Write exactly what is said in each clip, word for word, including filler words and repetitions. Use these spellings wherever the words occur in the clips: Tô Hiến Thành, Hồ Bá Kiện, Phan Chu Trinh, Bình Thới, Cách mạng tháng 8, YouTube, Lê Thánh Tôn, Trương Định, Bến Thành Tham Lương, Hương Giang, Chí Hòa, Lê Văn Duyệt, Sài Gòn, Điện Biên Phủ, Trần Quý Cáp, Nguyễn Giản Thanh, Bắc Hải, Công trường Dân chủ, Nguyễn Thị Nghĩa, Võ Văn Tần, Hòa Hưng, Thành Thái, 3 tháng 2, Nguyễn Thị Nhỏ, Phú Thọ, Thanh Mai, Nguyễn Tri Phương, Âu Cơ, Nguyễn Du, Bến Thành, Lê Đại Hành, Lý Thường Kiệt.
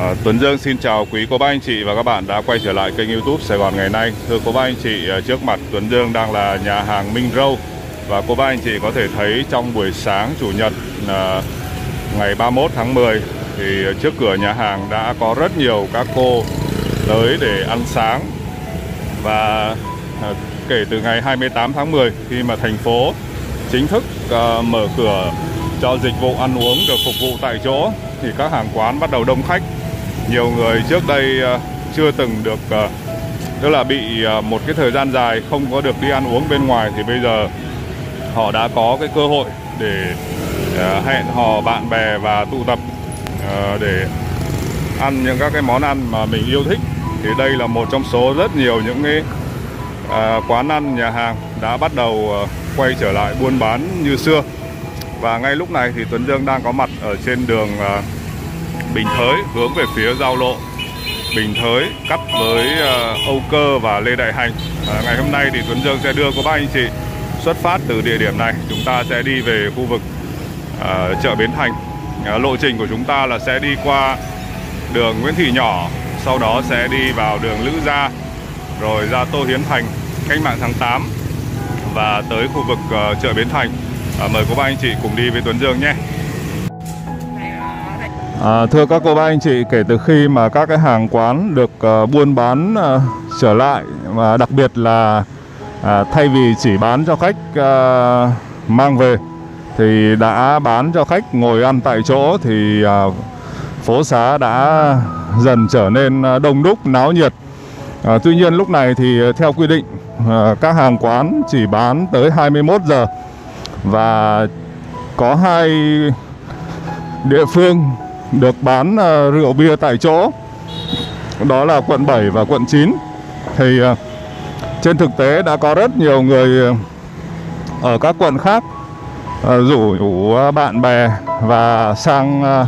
À, Tuấn Dương xin chào quý cô bác anh chị và các bạn đã quay trở lại kênh YouTube Sài Gòn ngày nay. Thưa cô bác anh chị, trước mặt Tuấn Dương đang là nhà hàng Minh Râu. Và cô bác anh chị có thể thấy trong buổi sáng Chủ nhật à, ngày ba mươi mốt tháng mười thì trước cửa nhà hàng đã có rất nhiều các cô tới để ăn sáng. Và à, kể từ ngày hai mươi tám tháng mười, khi mà thành phố chính thức à, mở cửa cho dịch vụ ăn uống được phục vụ tại chỗ, thì các hàng quán bắt đầu đông khách. Nhiều người trước đây chưa từng được, tức là bị một cái thời gian dài không có được đi ăn uống bên ngoài, thì bây giờ họ đã có cái cơ hội để hẹn hò bạn bè và tụ tập để ăn những các cái món ăn mà mình yêu thích. Thì đây là một trong số rất nhiều những cái quán ăn, nhà hàng đã bắt đầu quay trở lại buôn bán như xưa. Và ngay lúc này thì Tuấn Dương đang có mặt ở trên đường Bình Thới, hướng về phía giao lộ Bình Thới cắt với Âu Cơ và Lê Đại Hành. à, Ngày hôm nay thì Tuấn Dương sẽ đưa cô bác anh chị xuất phát từ địa điểm này. Chúng ta sẽ đi về khu vực à, chợ Bến Thành. à, Lộ trình của chúng ta là sẽ đi qua đường Nguyễn Thị Nhỏ, sau đó sẽ đi vào đường Lữ Gia, rồi ra Tô Hiến Thành, Cách mạng tháng tám, và tới khu vực à, chợ Bến Thành. à, Mời cô bác anh chị cùng đi với Tuấn Dương nhé. À, thưa các cô bác anh chị, kể từ khi mà các cái hàng quán được uh, buôn bán uh, trở lại, và đặc biệt là uh, thay vì chỉ bán cho khách uh, mang về thì đã bán cho khách ngồi ăn tại chỗ, thì uh, phố xá đã dần trở nên đông đúc, náo nhiệt. uh, Tuy nhiên lúc này thì uh, theo quy định uh, các hàng quán chỉ bán tới hai mươi mốt giờ. Và có hai địa phương được bán uh, rượu bia tại chỗ, đó là quận bảy và quận chín. Thì uh, trên thực tế đã có rất nhiều người uh, ở các quận khác uh, rủ uh, bạn bè và sang uh,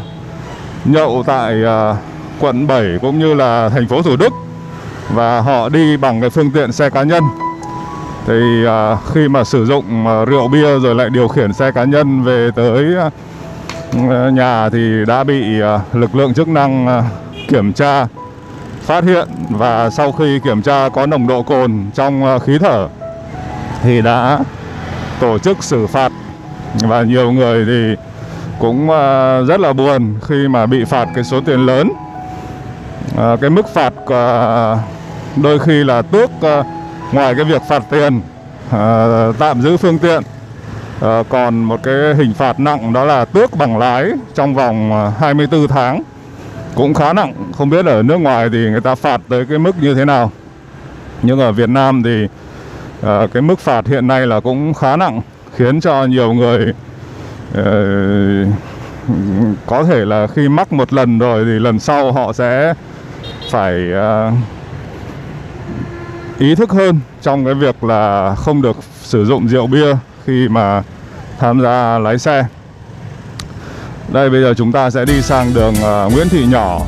nhậu tại uh, quận bảy cũng như là thành phố Thủ Đức, và họ đi bằng cái phương tiện xe cá nhân. Thì uh, khi mà sử dụng uh, rượu bia rồi lại điều khiển xe cá nhân về tới uh, nhà thì đã bị uh, lực lượng chức năng uh, kiểm tra, phát hiện. Và sau khi kiểm tra có nồng độ cồn trong uh, khí thở thì đã tổ chức xử phạt. Và nhiều người thì cũng uh, rất là buồn khi mà bị phạt cái số tiền lớn. uh, Cái mức phạt uh, đôi khi là tước, uh, ngoài cái việc phạt tiền, uh, tạm giữ phương tiện, À, còn một cái hình phạt nặng đó là tước bằng lái trong vòng hai mươi tư tháng. Cũng khá nặng, không biết ở nước ngoài thì người ta phạt tới cái mức như thế nào. Nhưng ở Việt Nam thì à, cái mức phạt hiện nay là cũng khá nặng, khiến cho nhiều người à, có thể là khi mắc một lần rồi thì lần sau họ sẽ phải à, ý thức hơn trong cái việc là không được sử dụng rượu bia khi mà tham gia lái xe. Đây, bây giờ chúng ta sẽ đi sang đường uh, Nguyễn Thị Nhỏ.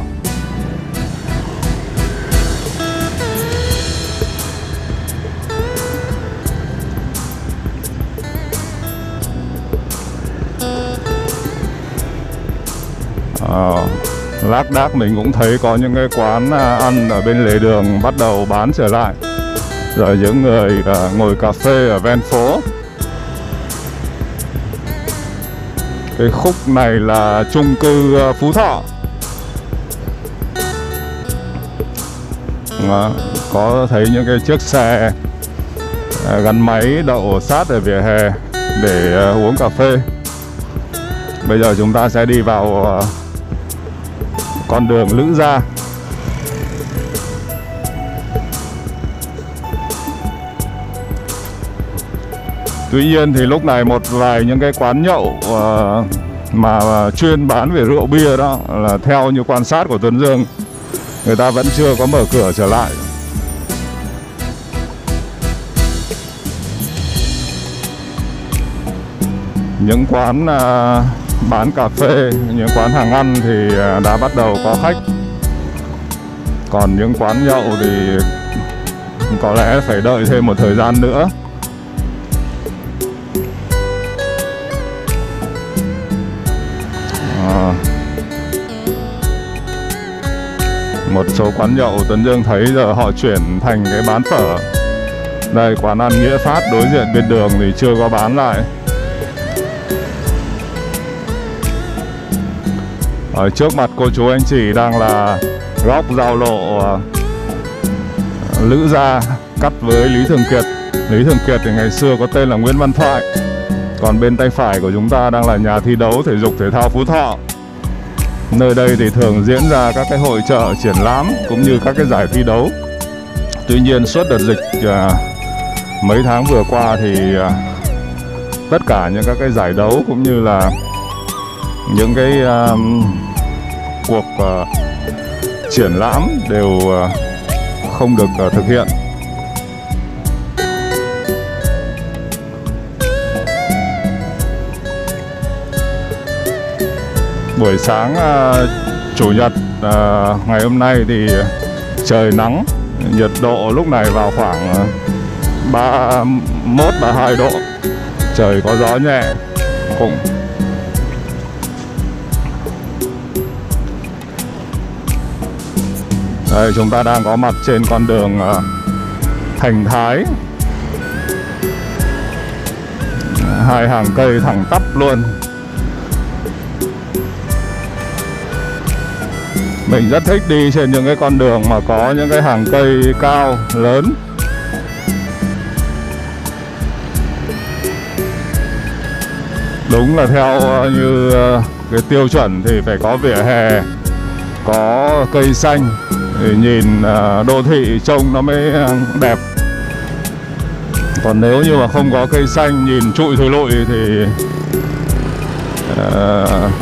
à, Lác đác mình cũng thấy có những cái quán uh, ăn ở bên lề đường bắt đầu bán trở lại, rồi những người uh, ngồi cà phê ở ven phố. Cái khúc này là chung cư Phú Thọ. Đó, có thấy những cái chiếc xe gắn máy đậu sát ở vỉa hè để uống cà phê. Bây giờ chúng ta sẽ đi vào con đường Lữ Gia. Tuy nhiên thì lúc này một vài những cái quán nhậu uh, mà chuyên bán về rượu bia đó, là theo như quan sát của Tuấn Dương, người ta vẫn chưa có mở cửa trở lại. Những quán uh, bán cà phê, những quán hàng ăn thì uh, đã bắt đầu có khách. Còn những quán nhậu thì có lẽ phải đợi thêm một thời gian nữa. một số quán nhậu Tuấn Dương thấy giờ họ chuyển thành cái bán phở. Đây, quán ăn Nghĩa Phát đối diện bên đường thì chưa có bán lại. Ở trước mặt cô chú anh chị đang là góc giao lộ Lữ Gia cắt với Lý Thường Kiệt. Lý Thường Kiệt thì ngày xưa có tên là Nguyễn Văn Thoại. Còn bên tay phải của chúng ta đang là nhà thi đấu thể dục thể thao Phú Thọ. Nơi đây thì thường diễn ra các cái hội chợ, triển lãm cũng như các cái giải thi đấu. Tuy nhiên suốt đợt dịch à, mấy tháng vừa qua thì à, tất cả những các cái giải đấu cũng như là những cái à, cuộc à, triển lãm đều à, không được à, thực hiện. Buổi sáng à, chủ nhật à, ngày hôm nay thì trời nắng, nhiệt độ lúc này vào khoảng ba mốt ba hai độ, trời có gió nhẹ cũng. Đây, chúng ta đang có mặt trên con đường à, Thành Thái, hai hàng cây thẳng tắp luôn. Mình rất thích đi trên những cái con đường mà có những cái hàng cây cao, lớn. Đúng là theo như cái tiêu chuẩn thì phải có vỉa hè, có cây xanh thì nhìn đô thị trông nó mới đẹp. Còn nếu như mà không có cây xanh, nhìn trụi thùi lụi thì... Uh,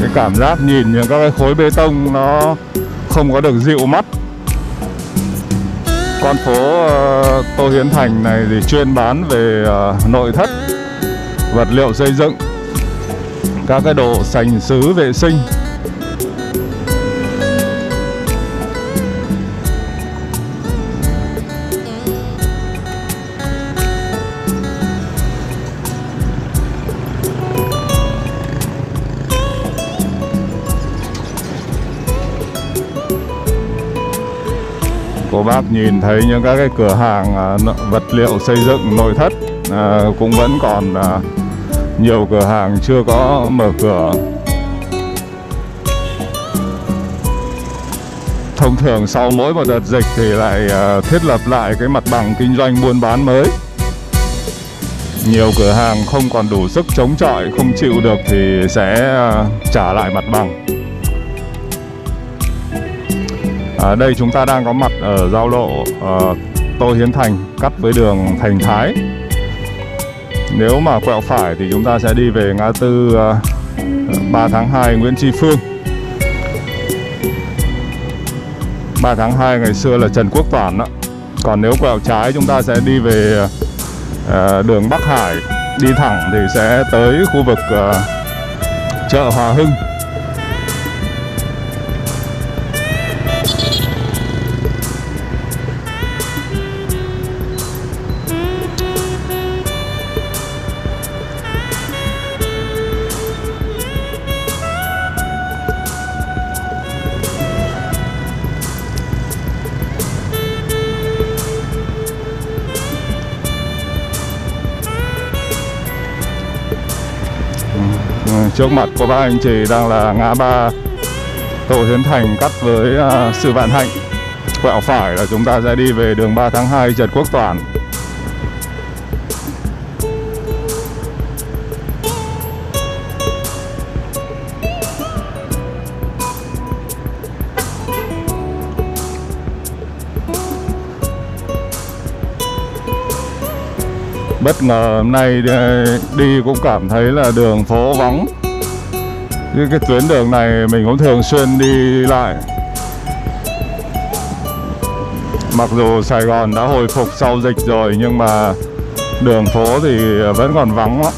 cái cảm giác nhìn những các cái khối bê tông nó không có được dịu mắt. Con phố uh, Tô Hiến Thành này thì chuyên bán về uh, nội thất, vật liệu xây dựng, các cái đồ sành sứ vệ sinh. Cô bác nhìn thấy những các cái cửa hàng à, vật liệu xây dựng nội thất à, cũng vẫn còn à, nhiều cửa hàng chưa có mở cửa. Thông thường sau mỗi một đợt dịch thì lại à, thiết lập lại cái mặt bằng kinh doanh buôn bán mới. Nhiều cửa hàng không còn đủ sức chống chọi, không chịu được thì sẽ à, trả lại mặt bằng. Ở đây chúng ta đang có mặt ở giao lộ uh, Tô Hiến Thành cắt với đường Thành Thái. Nếu mà quẹo phải thì chúng ta sẽ đi về ngã tư uh, ba tháng hai Nguyễn Tri Phương. ba tháng hai ngày xưa là Trần Quốc Toản đó. Còn nếu quẹo trái chúng ta sẽ đi về uh, đường Bắc Hải. Đi thẳng thì sẽ tới khu vực uh, chợ Hòa Hưng. Trước mặt của bác anh chị đang là ngã ba Tô Hiến Thành cắt với uh, Sư Vạn Hạnh. Quẹo phải là chúng ta sẽ đi về đường ba tháng hai Trần Quốc Toản. Bất ngờ hôm nay đi cũng cảm thấy là đường phố vắng. Những cái tuyến đường này mình cũng thường xuyên đi lại. Mặc dù Sài Gòn đã hồi phục sau dịch rồi nhưng mà đường phố thì vẫn còn vắng lắm.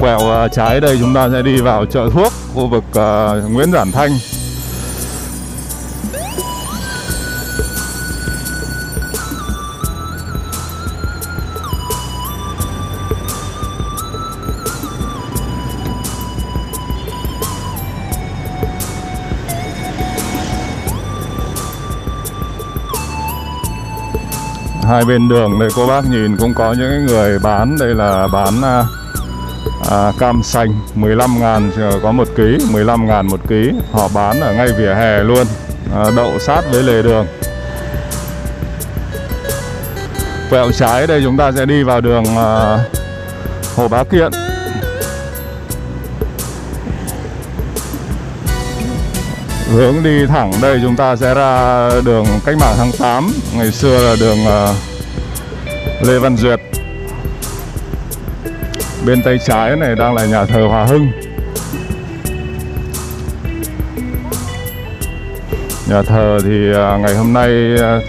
Quẹo trái đây chúng ta sẽ đi vào chợ thuốc, khu vực uh, Nguyễn Giản Thanh. hai bên đường đây cô bác nhìn cũng có những người bán, đây là bán à, à, cam sành mười lăm ngàn có một ký, mười lăm ngàn một ký, họ bán ở ngay vỉa hè luôn, à, đậu sát với lề đường. Quẹo trái đây chúng ta sẽ đi vào đường à, Hồ Bá Kiện. Hướng đi thẳng đây chúng ta sẽ ra đường Cách mạng tháng tám, ngày xưa là đường uh, Lê Văn Duyệt. Bên tay trái này đang là nhà thờ Hòa Hưng. Nhà thờ thì uh, ngày hôm nay uh,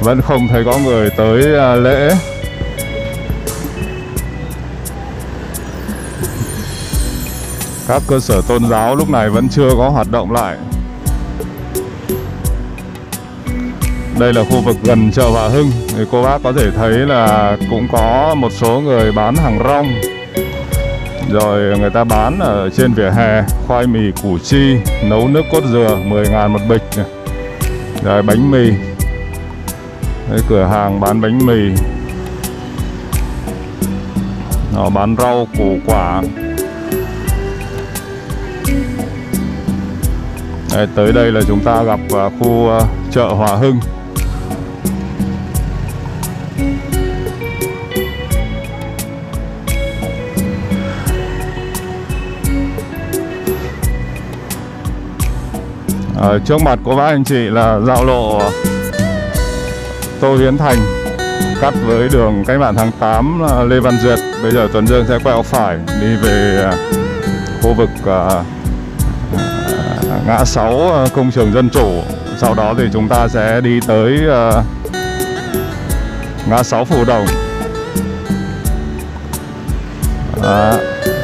vẫn không thấy có người tới uh, lễ. Các cơ sở tôn giáo lúc này vẫn chưa có hoạt động lại. Đây là khu vực gần chợ Hòa Hưng, thì cô bác có thể thấy là cũng có một số người bán hàng rong, rồi người ta bán ở trên vỉa hè khoai mì củ chi, nấu nước cốt dừa mười ngàn một bịch, rồi bánh mì. Đấy, cửa hàng bán bánh mì, họ bán rau củ quả. Đấy, tới đây là chúng ta gặp uh, khu uh, chợ Hòa Hưng. Ở trước mặt của bác anh chị là giao lộ Tô Hiến Thành cắt với đường Cách mạng tháng tám uh, Lê Văn Duyệt. Bây giờ Tuấn Dương sẽ quẹo phải đi về uh, khu vực uh, ngã sáu công trường Dân Chủ. Sau đó thì chúng ta sẽ đi tới uh, ngã sáu Phù Đồng. À,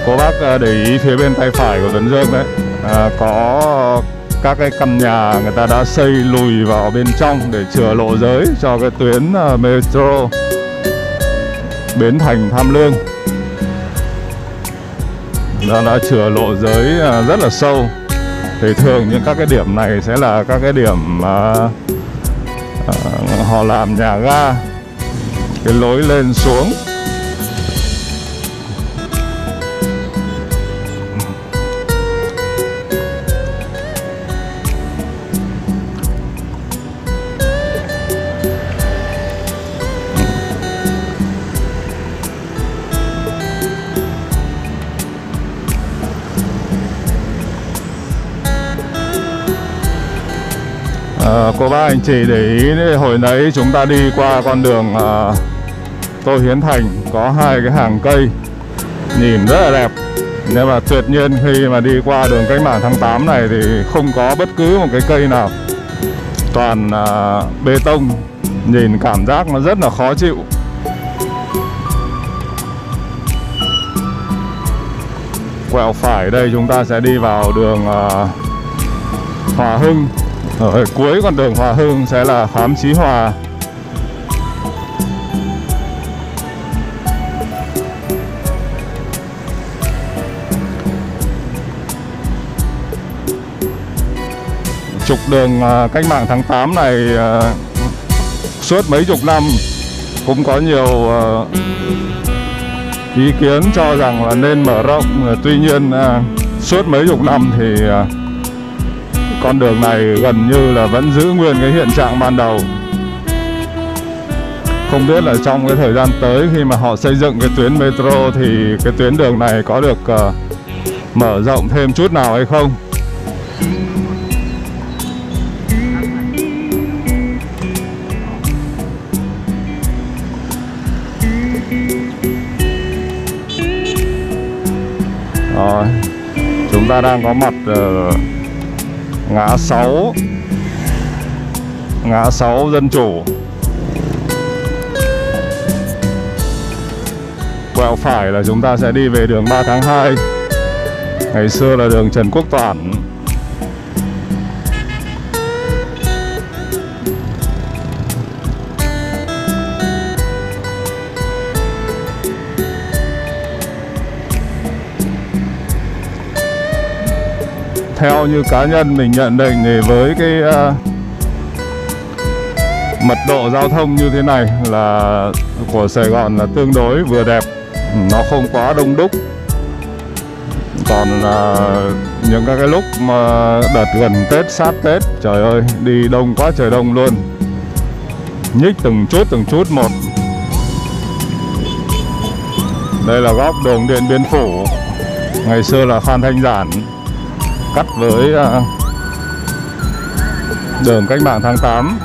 cô bác để ý phía bên tay phải của Tuấn Dương đấy, à, có các cái căn nhà người ta đã xây lùi vào bên trong để chừa lộ giới cho cái tuyến uh, metro Bến Thành Tham Lương. Nó đã chừa lộ giới uh, rất là sâu. Thì thường những các cái điểm này sẽ là các cái điểm mà uh, họ làm nhà ga, cái lối lên xuống. À, cô bác anh chị để ý hồi nãy chúng ta đi qua con đường à, Tô Hiến Thành có hai cái hàng cây nhìn rất là đẹp, nhưng mà tuyệt nhiên khi mà đi qua đường Cách mạng tháng tám này thì không có bất cứ một cái cây nào, toàn à, bê tông, nhìn cảm giác nó rất là khó chịu. Quẹo phải đây chúng ta sẽ đi vào đường à, Hòa Hưng. Ở cuối con đường Hòa Hưng sẽ là Khám Chí Hòa. Trục đường Cách mạng tháng tám này suốt mấy chục năm cũng có nhiều ý kiến cho rằng là nên mở rộng. Tuy nhiên suốt mấy chục năm thì con đường này gần như là vẫn giữ nguyên cái hiện trạng ban đầu. Không biết là trong cái thời gian tới khi mà họ xây dựng cái tuyến metro thì cái tuyến đường này có được uh, mở rộng thêm chút nào hay không. Rồi, chúng ta đang có mặt uh, ngã sáu ngã sáu Dân Chủ. Quẹo phải là chúng ta sẽ đi về đường ba tháng hai, ngày xưa là đường Trần Quốc Toản. Theo như cá nhân mình nhận định thì với cái uh, mật độ giao thông như thế này là của Sài Gòn là tương đối vừa đẹp, nó không quá đông đúc. Còn uh, những các cái lúc mà đợt gần Tết, sát Tết, trời ơi, đi đông quá trời đông luôn, nhích từng chút từng chút một. Đây là góc đường Điện Biên Phủ, ngày xưa là Phan Thanh Giản, cắt với uh, đường Cách mạng tháng tám.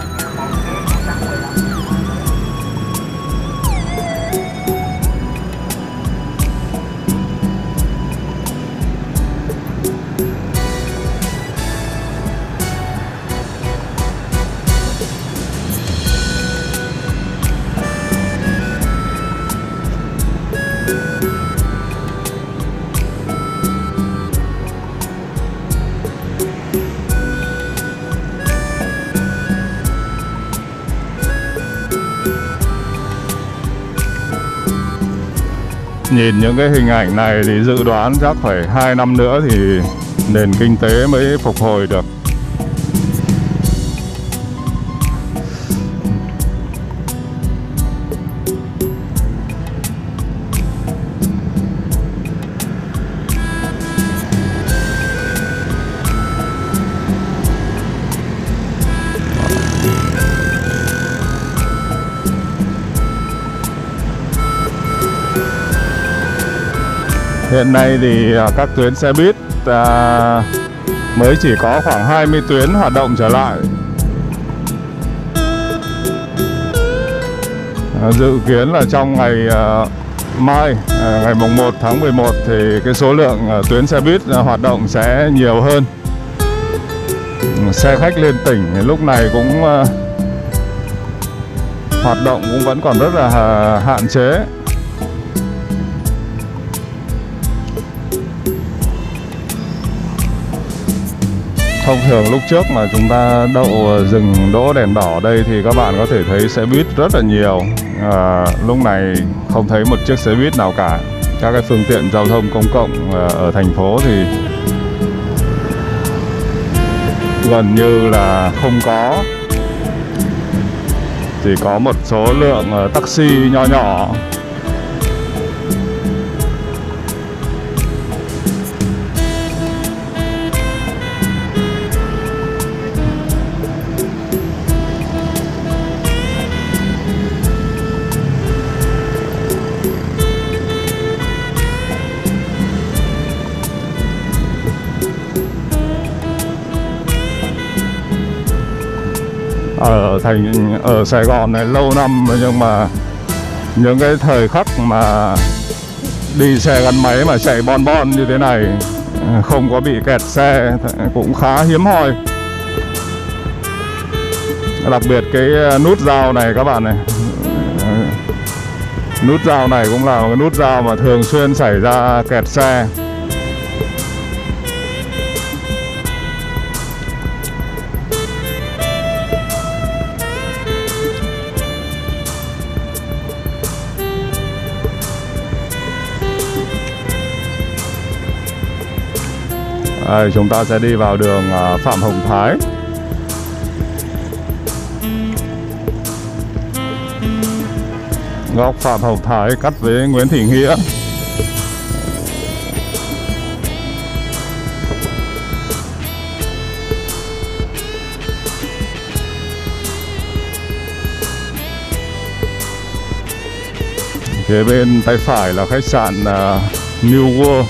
Nhìn những cái hình ảnh này thì dự đoán chắc phải hai năm nữa thì nền kinh tế mới phục hồi được. Hiện nay thì các tuyến xe buýt à, mới chỉ có khoảng hai mươi tuyến hoạt động trở lại. À, dự kiến là trong ngày à, mai, à, ngày mùng một tháng mười một thì cái số lượng à, tuyến xe buýt à, hoạt động sẽ nhiều hơn. Xe khách liên tỉnh thì lúc này cũng à, hoạt động cũng vẫn còn rất là à, hạn chế. Thông thường lúc trước mà chúng ta đậu dừng đỗ đèn đỏ đây thì các bạn có thể thấy xe buýt rất là nhiều. À, lúc này không thấy một chiếc xe buýt nào cả. Các cái phương tiện giao thông công cộng ở thành phố thì gần như là không có. Chỉ có một số lượng taxi nho nhỏ. Ở thành ở Sài Gòn này lâu năm nhưng mà những cái thời khắc mà đi xe gắn máy mà chạy bon bon như thế này, không có bị kẹt xe cũng khá hiếm hoi. Đặc biệt cái nút giao này các bạn này, nút giao này cũng là một cái nút giao mà thường xuyên xảy ra kẹt xe. Đây, chúng ta sẽ đi vào đường Phạm Hồng Thái. Góc Phạm Hồng Thái cắt với Nguyễn Thị Nghĩa. Phía bên tay phải là khách sạn New World.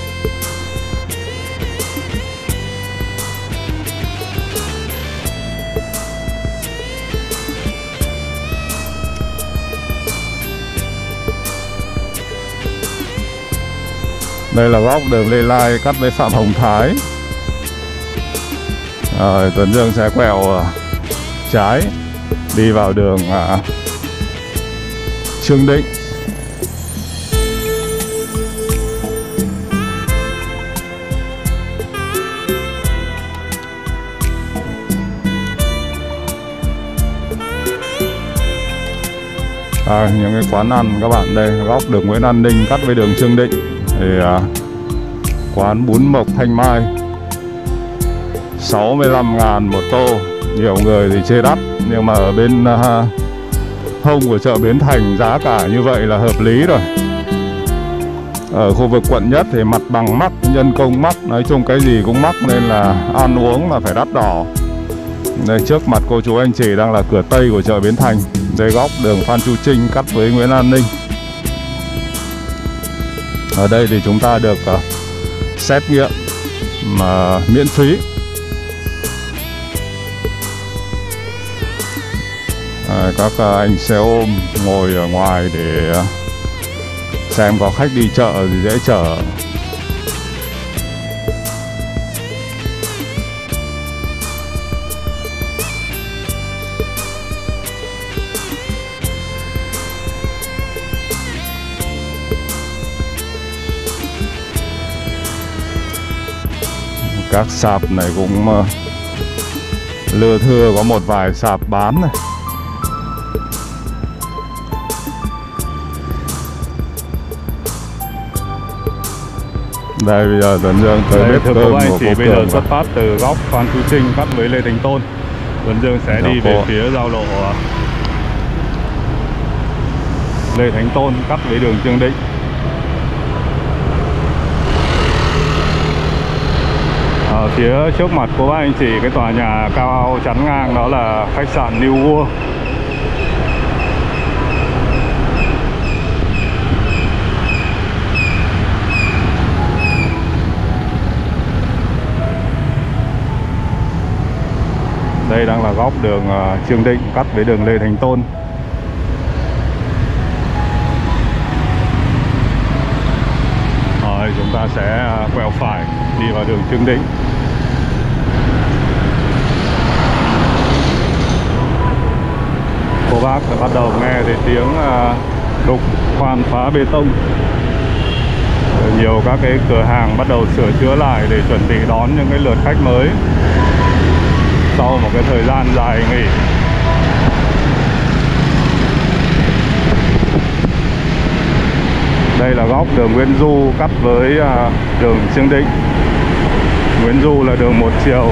Đây là góc đường Lê Lai cắt với Phạm Hồng Thái. Rồi, Tuấn Dương sẽ quẹo uh, trái đi vào đường uh, Trương Định. À, những cái quán ăn các bạn đây, góc đường Nguyễn An Ninh cắt với đường Trương Định. Thì, à, quán bún mộc Thanh Mai sáu mươi lăm ngàn một tô, nhiều người thì chê đắt. nhưng mà ở bên uh, hông của chợ Bến Thành giá cả như vậy là hợp lý rồi. Ở khu vực quận nhất thì mặt bằng mắc, nhân công mắc, nói chung cái gì cũng mắc nên là ăn uống là phải đắt đỏ. Đây, trước mặt cô chú anh chị đang là cửa Tây của chợ Bến Thành, dưới góc đường Phan Chu Trinh cắt với Nguyễn An Ninh. Ở đây thì chúng ta được uh, xét nghiệm mà uh, miễn phí. À, các uh, anh xe ôm ngồi ở ngoài để uh, xem có khách đi chợ thì dễ chở. Các sạp này cũng uh, lưa thưa, có một vài sạp bán này. Đây bây giờ Tuấn Dương tới bếp cơm của cô Cường. Bây giờ xuất phát từ góc Phan Chu Trinh cắt với Lê Thánh Tôn, Tuấn Dương sẽ Đó đi cô. về phía giao lộ Lê Thánh Tôn cắt với đường Trương Định. Ở phía trước mặt của bác anh chị, cái tòa nhà cao chắn ngang đó là khách sạn New World. Đây đang là góc đường Trương Định cắt với đường Lê Thánh Tôn. Rồi chúng ta sẽ quẹo phải đi vào đường Trương Định. Cô bác bắt đầu nghe thấy tiếng đục khoan phá bê tông. Nhiều các cái cửa hàng bắt đầu sửa chữa lại để chuẩn bị đón những cái lượt khách mới sau một cái thời gian dài nghỉ. Đây là góc đường Nguyễn Du cắt với đường Trương Định. Nguyễn Du là đường một chiều.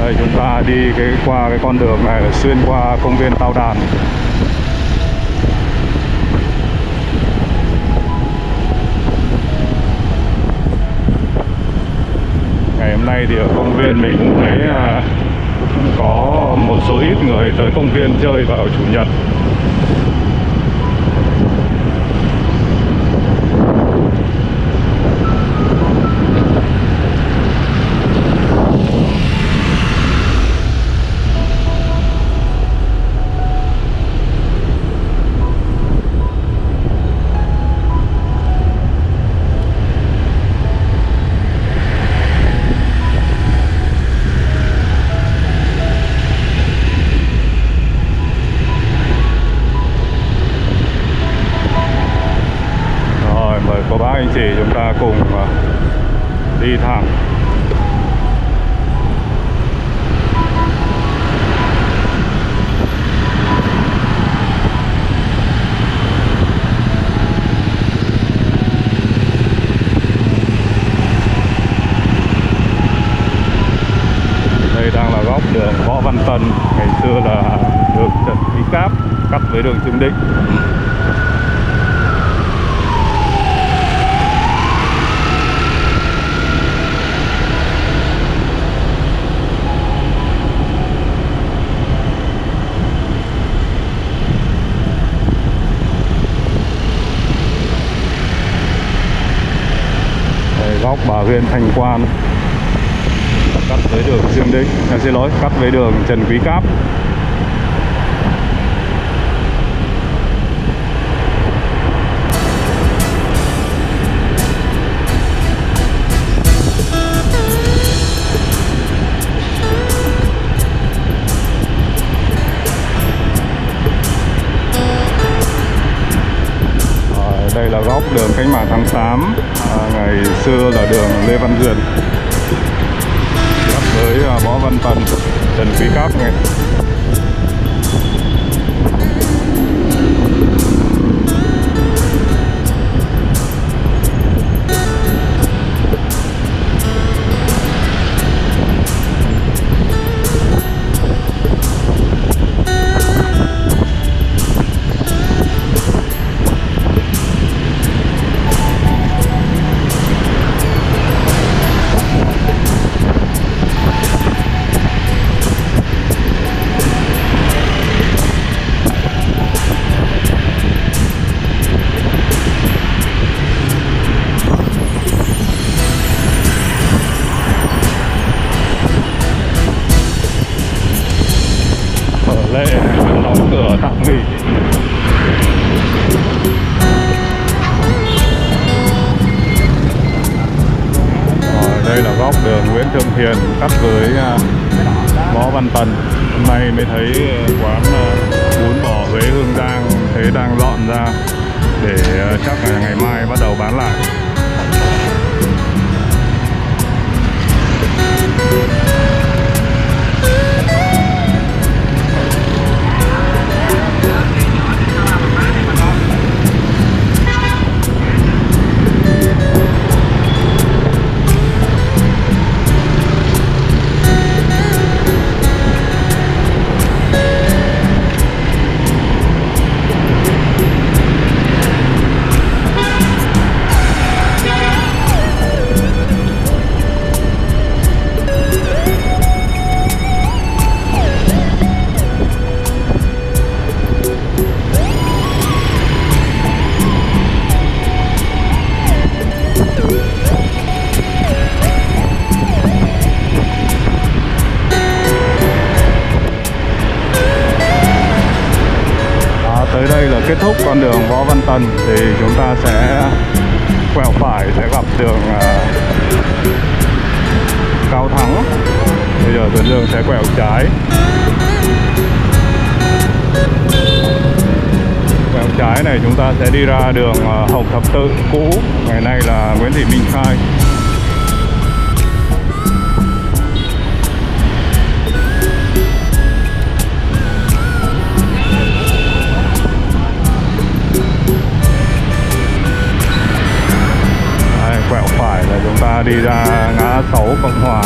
Đây chúng ta đi cái qua cái con đường này là xuyên qua công viên Tao Đàn. Ngày hôm nay thì ở công viên mình cũng thấy à, có một số ít người tới công viên chơi vào chủ nhật. Cùng đi thẳng đây đang là góc đường Võ Văn Tần, ngày xưa là đường Trần Quý Cáp cắt với đường Trương Định. Góc Bà Huyền Thanh Quan cắt với đường Trương Định, à, xin lỗi, cắt với đường Trần Quý Cáp. Đây là góc đường Cách mạng tháng tám, à, ngày xưa là đường Lê Văn Duyệt cắt với Võ Văn Tần, Trần Quý Cáp này. góc đường Nguyễn Thượng Thiền cắt với Võ Văn Tần. Hôm nay mới thấy quán bún bò Huế Hương Giang thế đang dọn ra để chắc là ngày mai bắt đầu bán lại. Tới đây là kết thúc con đường Võ Văn Tần, thì chúng ta sẽ quẹo phải sẽ gặp đường Cao Thắng. Bây giờ Tuấn Dương sẽ quẹo trái. Quẹo trái này chúng ta sẽ đi ra đường Hồng Thập Tự cũ, ngày nay là Nguyễn Thị Minh Khai. Quẹo phải là chúng ta đi ra ngã sáu Cộng Hòa.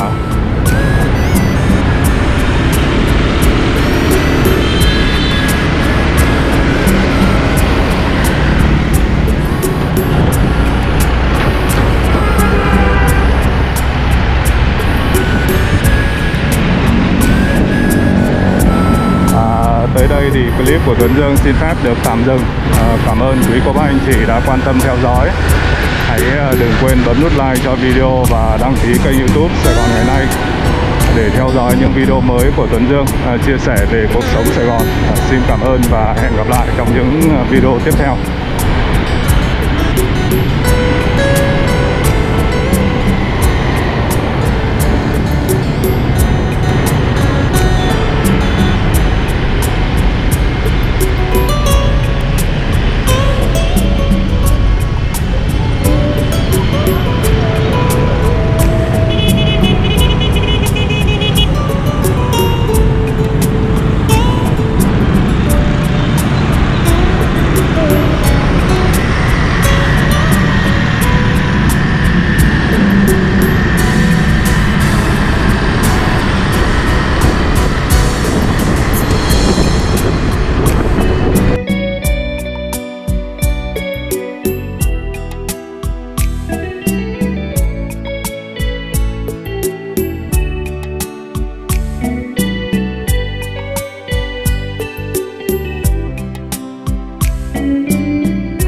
À, tới đây thì clip của Tuấn Dương xin phép được tạm dừng. À, cảm ơn quý cô bác anh chị đã quan tâm theo dõi. Hãy đừng quên bấm nút like cho video và đăng ký kênh YouTube Sài Gòn Ngày Nay để theo dõi những video mới của Tuấn Dương chia sẻ về cuộc sống Sài Gòn. Xin cảm ơn và hẹn gặp lại trong những video tiếp theo.